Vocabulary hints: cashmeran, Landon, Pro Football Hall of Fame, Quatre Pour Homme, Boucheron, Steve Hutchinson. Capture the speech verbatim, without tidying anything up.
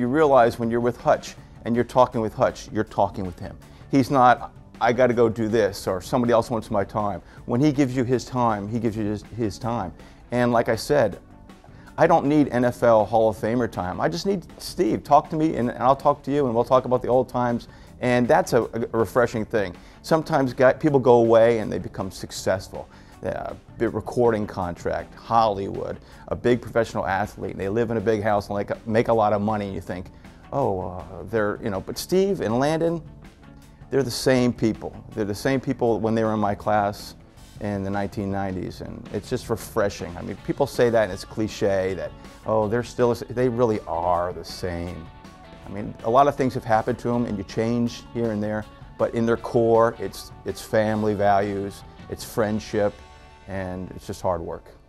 you realize when you're with Hutch and you're talking with Hutch, you're talking with him. He's not, I got to go do this, or somebody else wants my time. When he gives you his time, he gives you his, his time. And like I said, I don't need N F L Hall of Famer time. I just need Steve. Talk to me, and I'll talk to you, and we'll talk about the old times. And that's a, a refreshing thing. Sometimes guys, people go away and they become successful. Yeah, a recording contract, Hollywood, a big professional athlete, and they live in a big house and like make a lot of money. And you think, oh, uh, they're, you know, but Steve and Landon, they're the same people. They're the same people when they were in my class in the nineteen nineties, and it's just refreshing. I mean, people say that and it's cliche that, oh, they're still, they really are the same. I mean, a lot of things have happened to them and you change here and there, but in their core, it's, it's family values, it's friendship, and it's just hard work.